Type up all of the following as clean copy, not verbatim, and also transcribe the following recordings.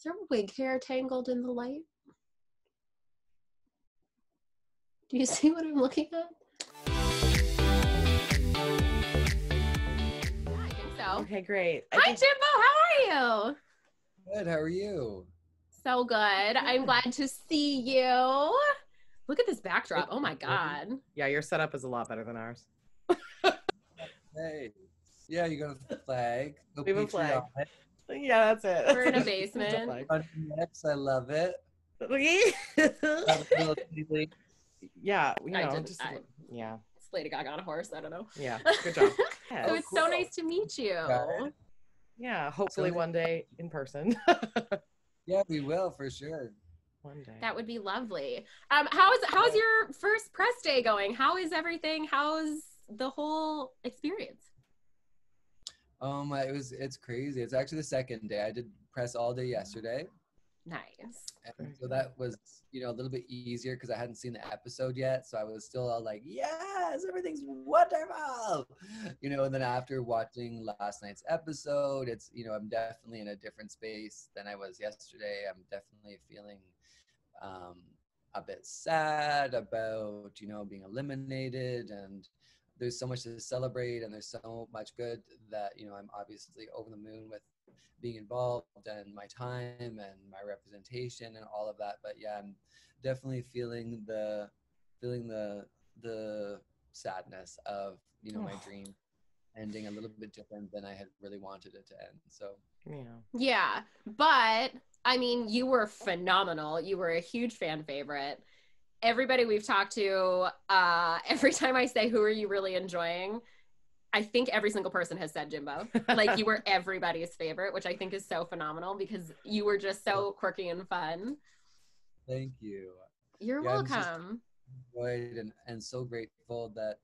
Is her wig hair tangled in the light? Do you see what I'm looking at? Yeah, I think so. Okay, great. Hi, Jimbo, how are you? Good, how are you? So good. I'm glad to see you. Look at this backdrop. Oh my God. Yeah, your setup is a lot better than ours. Hey. Yeah, you got a flag. Go we have a flag. Yeah, that's it. We're in a basement. I love it. Yeah, you know, yeah. It's Lady Gaga on a horse. I don't know. Yeah, good job. Yes. So it's cool. So nice to meet you. Yeah, hopefully one day in person. Yeah, we will for sure. One day. That would be lovely. How's your first press day going? How is everything? How's the whole experience? It's crazy. It's actually the second day. I did press all day yesterday. Nice. And so that was, you know, a little bit easier because I hadn't seen the episode yet. So I was still all like, yes, everything's wonderful. You know, and then after watching last night's episode, it's, you know, I'm definitely in a different space than I was yesterday. I'm definitely feeling a bit sad about, you know, being eliminated, and there's so much to celebrate, and there's so much good that, you know, I'm obviously over the moon with being involved and my time and my representation and all of that. But yeah, I'm definitely feeling the sadness of, you know, my dream ending a little bit different than I had really wanted it to end. So yeah, but I mean, you were phenomenal. You were a huge fan favorite. Everybody we've talked to, every time I say, who are you really enjoying? I think every single person has said Jimbo. Like, you were everybody's favorite, which I think is so phenomenal because you were just so quirky and fun. Thank you. You're welcome. And so grateful that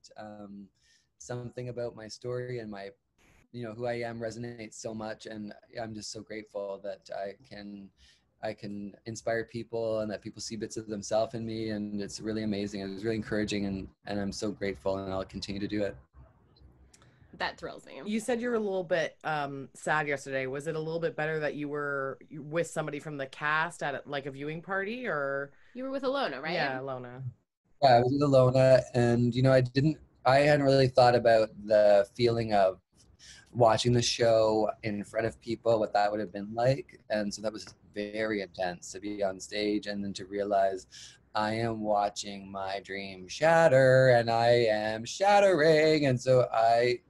something about my story and my, you know, who I am resonates so much. And I'm just so grateful that I can inspire people and that people see bits of themselves in me. And it's really amazing. And it's really encouraging. And I'm so grateful, and I'll continue to do it. That thrills me. You said you were a little bit sad yesterday. Was it a little bit better that you were with somebody from the cast at like a viewing party, or? You were with Alona, right? Yeah, Alona. Yeah, I was with Alona, and you know, I hadn't really thought about the feeling of watching the show in front of people, what that would have been like. And so that was very intense to be on stage and then to realize I am watching my dream shatter, and I am shattering. And so I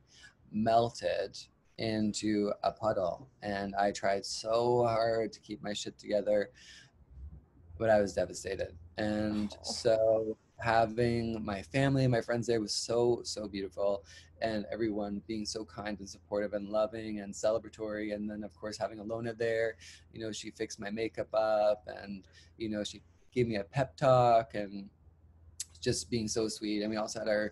melted into a puddle, and I tried so hard to keep my shit together, but I was devastated. And so having my family and my friends there was so beautiful, and everyone being so kind and supportive and loving and celebratory. And then of course having Alona there, you know, she fixed my makeup up, and you know, she gave me a pep talk, and just being so sweet. And we also had our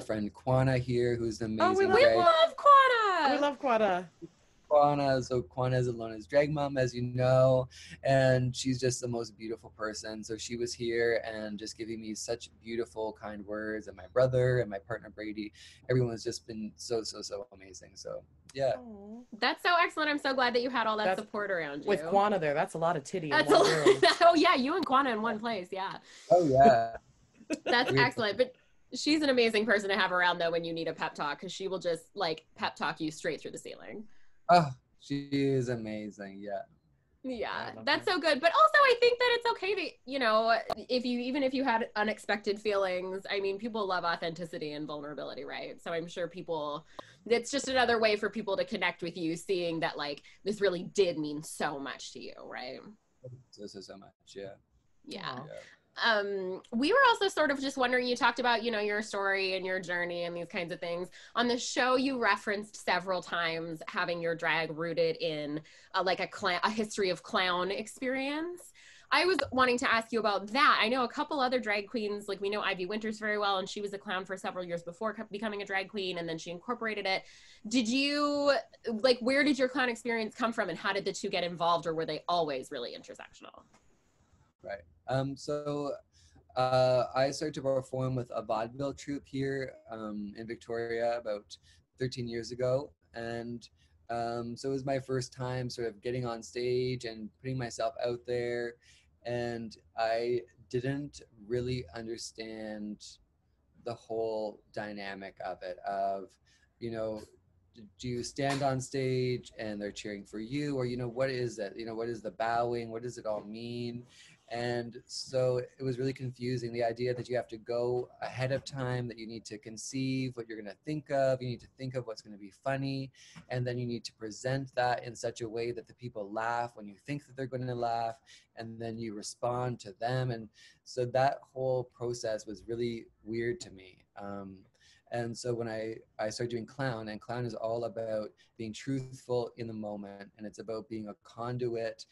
friend Quana here, who's an amazing. Oh, we love Quana. We love Quana. Quana is Alona's drag mom, as you know, and she's just the most beautiful person. So she was here and just giving me such beautiful, kind words. And my brother and my partner Brady, everyone's just been so amazing. So yeah. Aww. That's so excellent. I'm so glad that you had all that support around you. With Quana there, that's a lot of titty. That's oh yeah, you and Quana in one place. Yeah. Oh yeah. That's excellent, but. She's an amazing person to have around, though, when you need a pep talk, because she will just, like, pep talk you straight through the ceiling. Oh, she is amazing, yeah. Yeah, that's so good. But also, I think that it's okay to, you know, even if you had unexpected feelings, I mean, people love authenticity and vulnerability, right? So I'm sure it's just another way for people to connect with you, seeing that, like, this really did mean so much to you, right? So much, yeah. Yeah. Yeah. We were also sort of just wondering, you talked about, you know, your story and your journey and these kinds of things. On the show, you referenced several times having your drag rooted in a history of clown experience. I was wanting to ask you about that. I know a couple other drag queens, like we know Ivy Winters very well, and she was a clown for several years before becoming a drag queen, and then she incorporated it. Did you, like, where did your clown experience come from, and how did the two get involved, or were they always really intersectional? Right. So I started to perform with a vaudeville troupe here in Victoria about 13 years ago. And So it was my first time sort of getting on stage and putting myself out there. And I didn't really understand the whole dynamic of it, of, you know, do you stand on stage and they're cheering for you? Or, you know, what is that? You know, what is the bowing? What does it all mean? And so it was really confusing. The idea that you have to go ahead of time, that you need to conceive what you're going to think of, you need to think of what's going to be funny, and then you need to present that in such a way that the people laugh when you think that they're going to laugh, and then you respond to them. And so that whole process was really weird to me. And so when I started doing clown, and clown is all about being truthful in the moment, and it's about being a conduit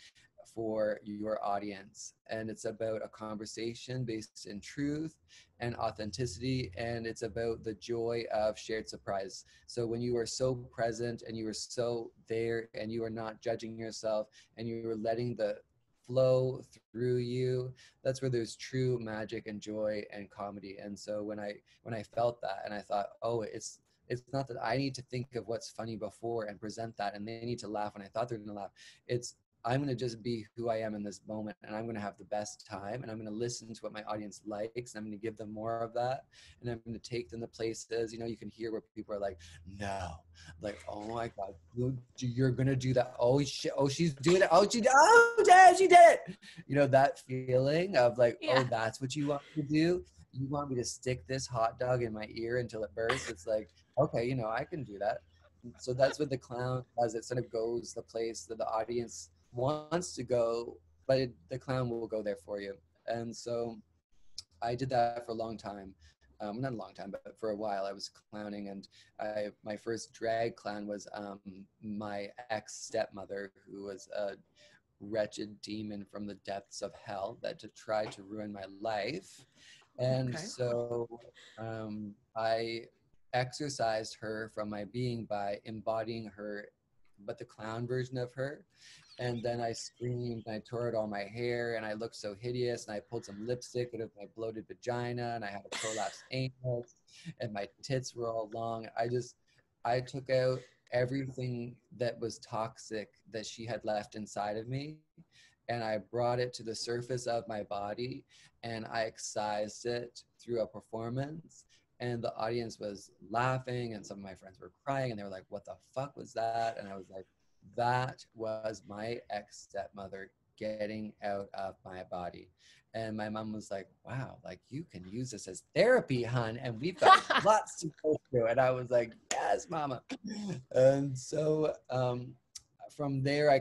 for your audience, and it's about a conversation based in truth and authenticity, and it's about the joy of shared surprise. So when you are so present and you are so there and you are not judging yourself and you are letting the flow through you, that's where there's true magic and joy and comedy. And so when I felt that, and I thought, oh, it's not that I need to think of what's funny before and present that, and they need to laugh when I thought they're gonna laugh. It's I'm going to just be who I am in this moment, and I'm going to have the best time, and I'm going to listen to what my audience likes, and I'm going to give them more of that, and I'm going to take them to places, you know, you can hear where people are like, no, like, oh my God, you're going to do that. Oh shit. Oh, she's doing it. Oh, she did it. You know, that feeling of like, yeah. Oh, that's what you want to do. You want me to stick this hot dog in my ear until it bursts. It's like, okay, you know, I can do that. So that's what the clown does. It sort of goes the place that the audience wants to go, but the clown will go there for you. And so I did that for a long time, not a long time, but for a while I was clowning. And my first drag clown was my ex-stepmother, who was a wretched demon from the depths of hell that tried to ruin my life. And okay. So I exorcised her from my being by embodying her, but the clown version of her. And then I screamed and I tore out all my hair and I looked so hideous, and I pulled some lipstick out of my bloated vagina, and I had a prolapsed anus, and my tits were all long. I took out everything that was toxic that she had left inside of me, and I brought it to the surface of my body, and I excised it through a performance. And the audience was laughing, and some of my friends were crying, and they were like, what the fuck was that? And I was like, that was my ex-stepmother getting out of my body. And my mom was like, wow, like you can use this as therapy, hon, and we've got lots to go through. And I was like, yes, mama. And so from there, I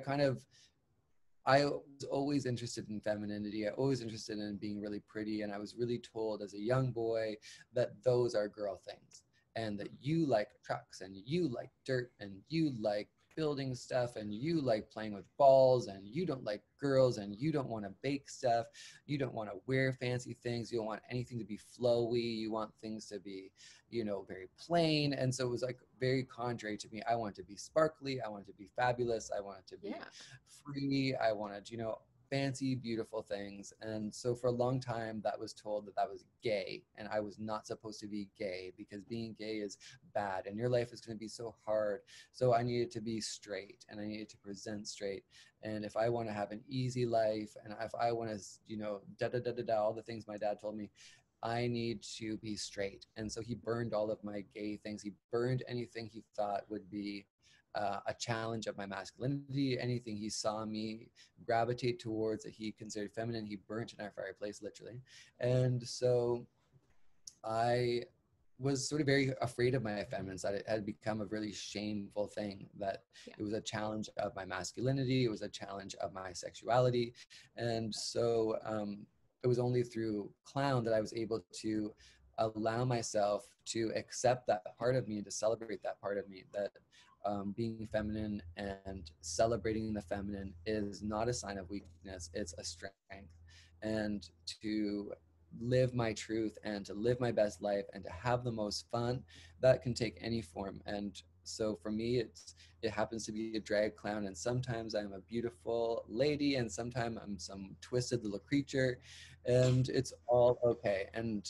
was always interested in femininity. I was always interested in being really pretty. And I was really told as a young boy that those are girl things, and that you like trucks, and you like dirt, and you like building stuff, and you like playing with balls, and you don't like girls, and you don't want to bake stuff. You don't want to wear fancy things. You don't want anything to be flowy. You want things to be, you know, very plain. And so it was like very contrary to me. I wanted to be sparkly. I wanted to be fabulous. I wanted to be free. I wanted, you know, fancy, beautiful things. And so for a long time, that was told that that was gay, and I was not supposed to be gay because being gay is bad and your life is going to be so hard. So I needed to be straight, and I needed to present straight. And if I want to have an easy life, and if I want to, you know, all the things my dad told me, I need to be straight. And so he burned all of my gay things. He burned anything he thought would be a challenge of my masculinity, anything he saw me gravitate towards that he considered feminine, he burnt in our fireplace, literally. And so I was sort of very afraid of my feminine side. It had become a really shameful thing that it was a challenge of my masculinity. It was a challenge of my sexuality. And so it was only through clown that I was able to allow myself to accept that part of me and to celebrate that part of me, that being feminine and celebrating the feminine is not a sign of weakness, it's a strength. And to live my truth and to live my best life and to have the most fun, that can take any form. And so for me, it happens to be a drag clown, and sometimes I'm a beautiful lady, and sometimes I'm some twisted little creature, and it's all okay. And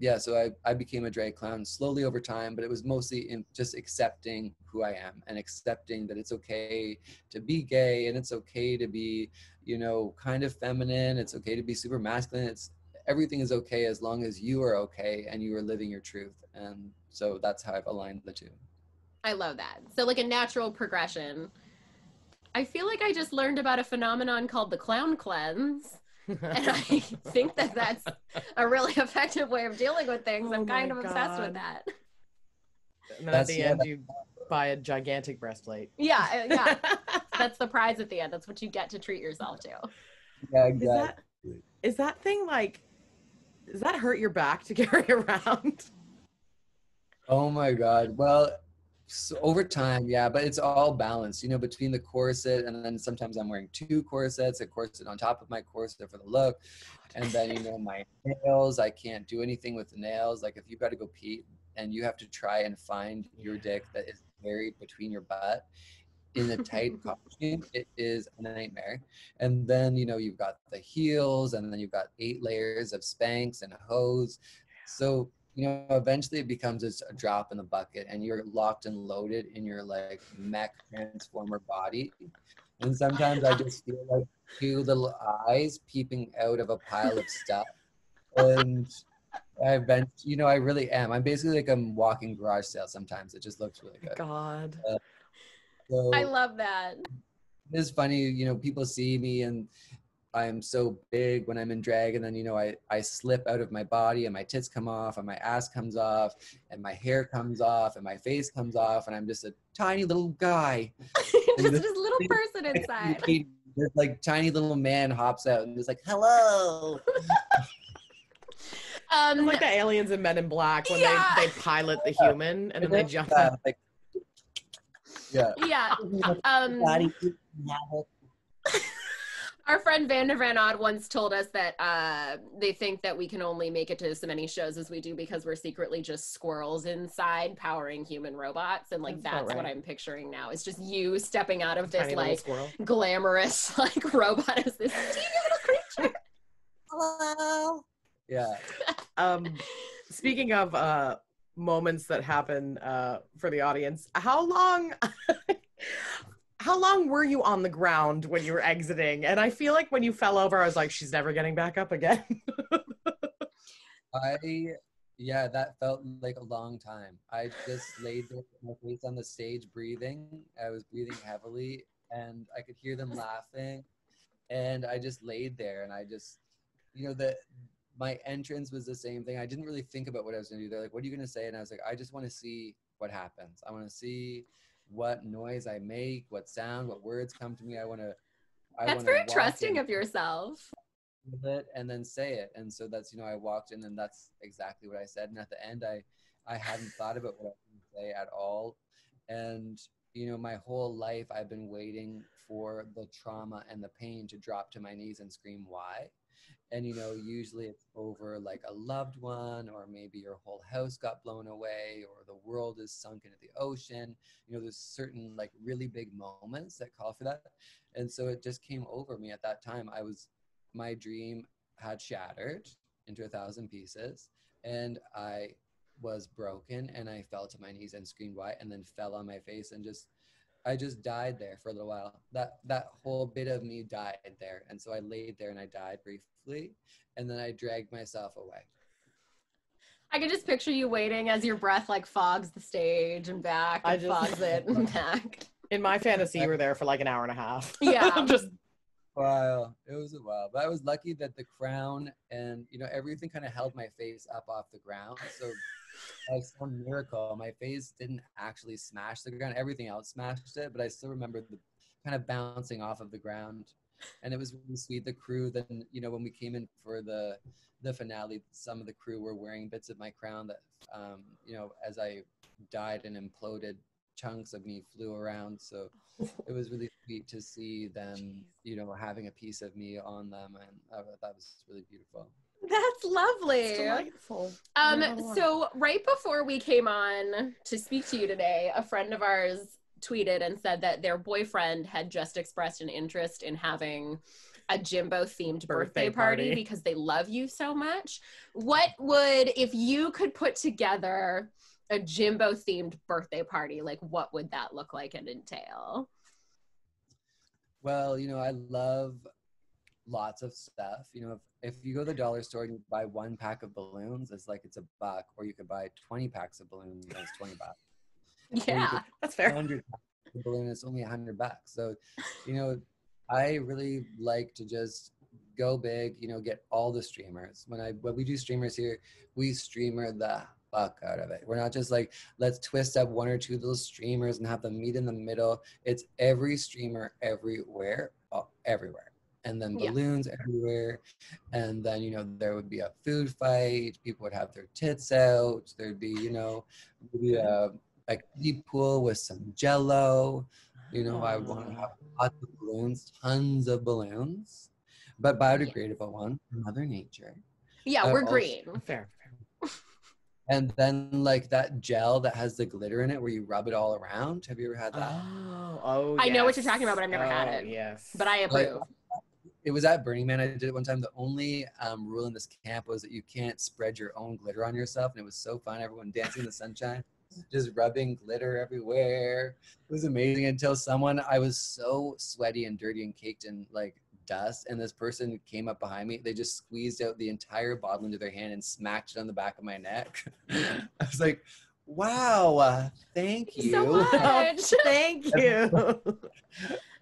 Yeah, so I became a drag clown slowly over time, but it was mostly in just accepting who I am and accepting that it's okay to be gay and it's okay to be, you know, kind of feminine. It's okay to be super masculine. Everything is okay as long as you are okay and you are living your truth. And so that's how I've aligned the two. I love that. So like a natural progression. I feel like I just learned about a phenomenon called the clown cleanse. And I think that that's a really effective way of dealing with things. Oh, I'm kind of obsessed with that. And then at the end, you buy a gigantic breastplate. Yeah, yeah. That's the prize at the end. That's what you get to treat yourself to. Yeah, exactly. Is that thing like, does that hurt your back to carry around? Oh my God. Well, so over time, yeah, but it's all balanced, you know, between the corset, and then sometimes I'm wearing two corsets, a corset on top of my corset for the look, and then, you know, my nails, I can't do anything with the nails. Like if you've got to go pee and you have to try and find your dick that is buried between your butt in a tight costume, it is a nightmare. And then, you know, you've got the heels, and then you've got 8 layers of Spanx and hose. So, you know, eventually it becomes a drop in the bucket, and you're locked and loaded in your like mech transformer body. And sometimes I just feel like 2 little eyes peeping out of a pile of stuff. And I've been, you know, I really am. I'm basically like a walking garage sale sometimes. It just looks really good. God. So I love that. It's funny, you know, people see me and I'm so big when I'm in drag, and then, you know, I slip out of my body and my tits come off and my ass comes off and my hair comes off and my face comes off, and I'm just a tiny little guy. Just this little person inside. This like tiny little man hops out and is like, hello. It's like the aliens in Men in Black when they pilot the human and then they jump out. Like, yeah. Yeah. Our friend Vander Van Odd once told us that they think that we can only make it to so many shows as we do because we're secretly just squirrels inside powering human robots. And like, that's right. What I'm picturing now. It's just you stepping out of this like glamorous like robot as this teeny little creature. Hello. Yeah. Speaking of moments that happen for the audience, how long were you on the ground when you were exiting? And I feel like when you fell over, I was like, she's never getting back up again. Yeah, that felt like a long time. I just laid there with my face on the stage breathing. I was breathing heavily and I could hear them laughing. And I just laid there and I just, you know, my entrance was the same thing. I didn't really think about what I was gonna do. They're like, what are you gonna say? And I was like, I just wanna see what happens. I wanna see what noise I make, what sound, what words come to me. That's very trusting of yourself. And then say it. And so that's, you know, I walked in and that's exactly what I said. And at the end, I hadn't thought about what I was going to say at all. And, you know, my whole life, I've been waiting for the trauma and the pain to drop to my knees and scream, why? And, you know, usually it's over like a loved one, or maybe your whole house got blown away, or the world is sunk into the ocean. You know, there's certain like really big moments that call for that. And so it just came over me at that time. My dream had shattered into 1,000 pieces, and I was broken, and I fell to my knees and screamed why, and then fell on my face and I just died there for a little while. That whole bit of me died there. And so I laid there and I died briefly, and then I dragged myself away. I could just picture you waiting as your breath like fogs the stage and back and fogs it and back. In my fantasy, you were there for like an hour and a half. Yeah. It was a while, but I was lucky that the crown and, you know, everything kind of held my face up off the ground. So like some miracle, my face didn't actually smash the ground. Everything else smashed it, but I still remember the kind of bouncing off of the ground, and it was really sweet. The crew then, you know, when we came in for the finale, some of the crew were wearing bits of my crown that, you know, as I died and imploded, chunks of me flew around. So it was really sweet to see them, you know, having a piece of me on them, and that was really beautiful. That's lovely. It's delightful. So right before we came on to speak to you today, a friend of ours tweeted and said that their boyfriend had just expressed an interest in having a Jimbo-themed birthday party because they love you so much. What would, if you could put together a Jimbo-themed birthday party, like what would that look like and entail? Well, you know, I love lots of stuff. You know, if you go to the dollar store and you buy one pack of balloons, it's like it's $1, or you could buy 20 packs of balloons, and it's $20. Yeah, that's fair. 100 packs of balloons, it's only $100. So, you know, I really like to just go big, you know, get all the streamers. When we do streamers here, we streamer the fuck out of it. We're not just like, let's twist up one or two little streamers and have them meet in the middle. It's every streamer everywhere. And then balloons everywhere. And then, you know, there would be a food fight. People would have their tits out. There'd be, you know, maybe a kiddie pool with some Jell-O. You know, I would want to have lots of balloons, tons of balloons, but biodegradable ones from Mother Nature. Yeah, we're green. Fair. And then like that gel that has the glitter in it where you rub it all around. Have you ever had that? Oh, yes. I know what you're talking about, but I've never had it. Yes. But I approve. Like, it was at Burning Man. I did it one time. The only rule in this camp was that you can't spread your own glitter on yourself. And it was so fun. Everyone dancing in the sunshine, just rubbing glitter everywhere. It was amazing until I was so sweaty and dirty and caked in like dust. And this person came up behind me. They just squeezed out the entire bottle into their hand and smacked it on the back of my neck. I was like, wow, thank you. So much. Thank you.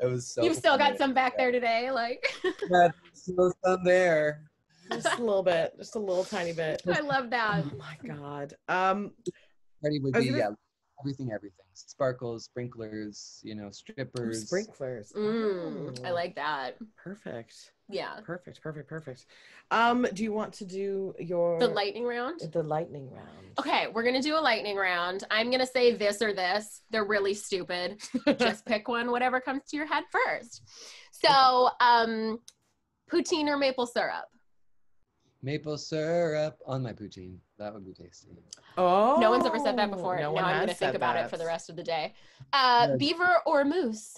It was so You've still got some back there today, like. Yeah, still some there. Just a little bit, just a little tiny bit. I love that. Oh my God. Party would be, everything. Sparkles, sprinklers, you know, strippers. Sprinklers. Mm, I like that. Perfect. Yeah. Perfect. Do you want to do the lightning round? The lightning round. Okay, we're going to do a lightning round. I'm going to say this or this. They're really stupid. Just pick one, whatever comes to your head first. So, poutine or maple syrup? Maple syrup on my poutine. That would be tasty. Oh. No one's ever said that before. No now I'm going to think about it for the rest of the day. Beaver or moose?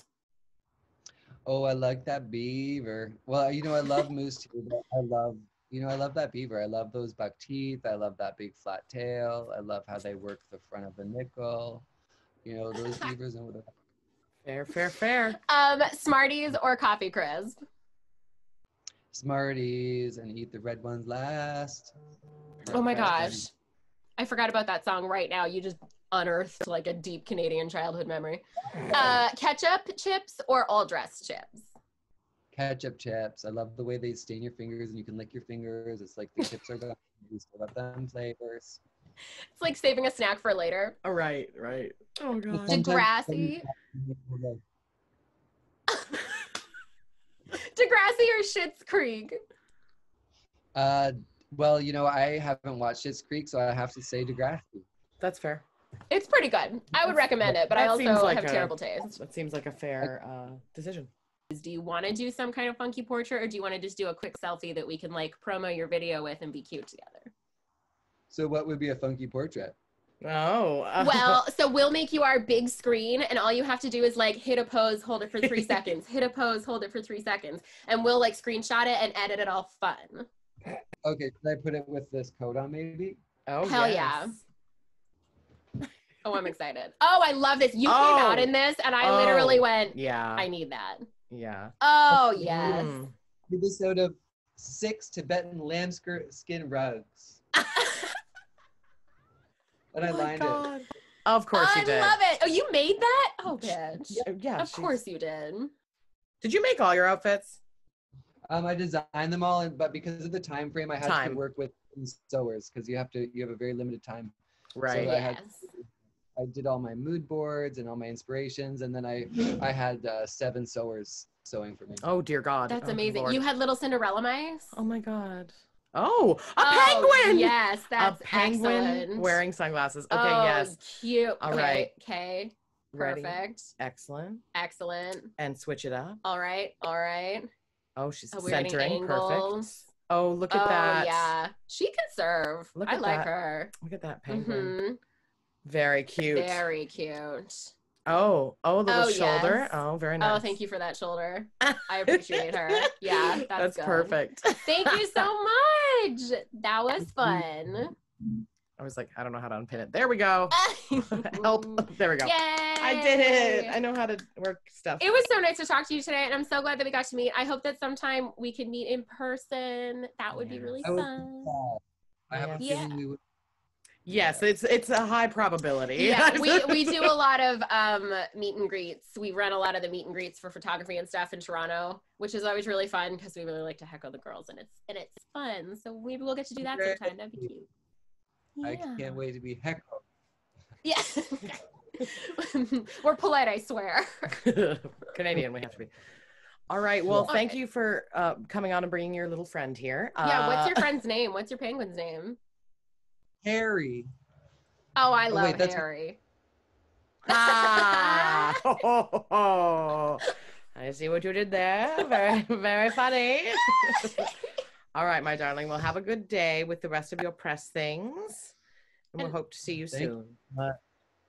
Oh, I like that beaver. Well, you know, I love moose too, but I love that beaver. I love those buck teeth. I love that big flat tail. I love how they work the front of the nickel. You know, those beavers. Fair. Smarties or coffee crisp? Smarties, and eat the red ones last. Oh my gosh. I forgot about that song right now. You just unearthed like a deep Canadian childhood memory. Ketchup chips or all-dressed chips? Ketchup chips. I love the way they stain your fingers and you can lick your fingers. It's like the chips are gone. You still love them flavors. It's like saving a snack for later. Oh, right. Oh God. Degrassi. Degrassi or Schitt's Creek? Well, you know, I haven't watched Schitt's Creek, so I have to say Degrassi. That's fair. It's pretty good. I would recommend it, but I also have terrible taste. That seems like a fair decision. Do you want to do some kind of funky portrait, or do you want to just do a quick selfie that we can like promo your video with and be cute together? So what would be a funky portrait? Oh. Well, so we'll make you our big screen, and all you have to do is like hit a pose, hold it for 3 seconds, hit a pose, hold it for 3 seconds, and we'll like screenshot it and edit it all fun. Okay, should I put it with this coat on maybe? Oh, hell yes. Yeah. Oh, I'm excited. Oh, I love this. You came out in this, and I literally went, yeah, I need that. Yeah. Oh, yes. Did this out of 6 Tibetan lambskin rugs. And I lined it. Of course you did. I love it. Oh, you made that? Oh, bitch. Yeah. Of course you did. Did you make all your outfits? I designed them all, but because of the time frame, I had to work with sewers because you have a very limited time. Right. So I did all my mood boards and all my inspirations, and then I had 7 sewers sewing for me. Oh dear God. That's amazing. Lord. You had little Cinderella mice. Oh my God. Oh, penguin! Yes, that's a penguin wearing sunglasses. Okay, cute. All right. Okay. Perfect. Ready. Excellent. And switch it up. All right. Oh, she's centering. Perfect. Oh, look at that. Oh, yeah. She can serve. I like her. Look at that penguin. Mm-hmm. Very cute. Oh, the shoulder. Yes. Oh, very nice. Oh, thank you for that shoulder. I appreciate her. Yeah, that's good. Perfect. Thank you so much. That was fun. I was like, I don't know how to unpin it. There we go. Help. There we go. Yay. I did it. I know how to work stuff. It was so nice to talk to you today, and I'm so glad that we got to meet. I hope that sometime we can meet in person. That would be really fun. I have a feeling we would. Yes, it's a high probability. Yeah, we do a lot of meet and greets. We run a lot of the meet and greets for photography and stuff in Toronto, which is always really fun because we really like to heckle the girls, and it's fun. So maybe we'll get to do that sometime. That'd be cute. Yeah. I can't wait to be heckled. Yeah. We're polite, I swear. Canadian, we have to be. All right, well, thank you for coming on and bringing your little friend here. Yeah, what's your friend's name? What's your penguin's name? Harry. Oh, I love Harry. Ah! I see what you did there. Very, very funny. All right, my darling. Well, have a good day with the rest of your press things, and we'll hope to see you soon.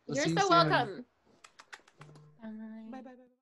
You're so welcome. Bye. Bye.